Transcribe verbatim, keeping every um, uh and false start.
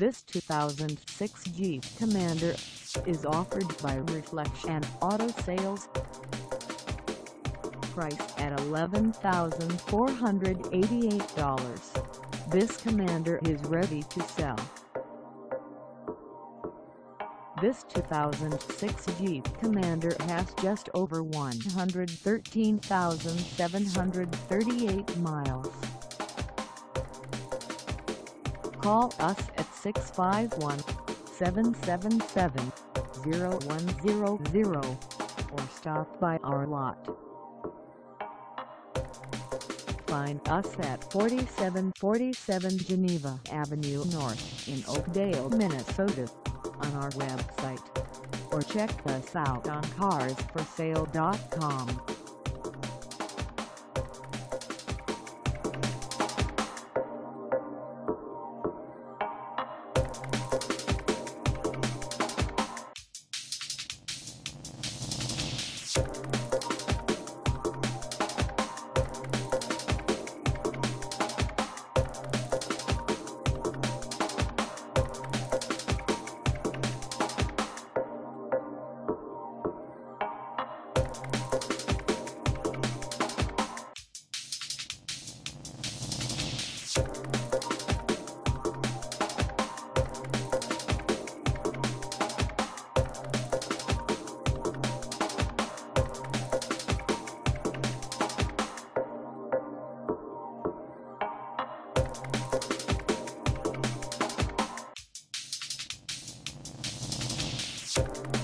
This two thousand six Jeep Commander is offered by Reflection Auto Sales. Priced at eleven thousand four hundred eighty-eight dollars, this Commander is ready to sell. This two thousand six Jeep Commander has just over one hundred thirteen thousand seven hundred thirty-eight miles. Call us at six five one, seven seven seven, zero one zero zero or stop by our lot. Find us at forty-seven forty-seven Geneva Avenue North in Oakdale, Minnesota on our website, or check us out on cars for sale dot com. We'll be right back.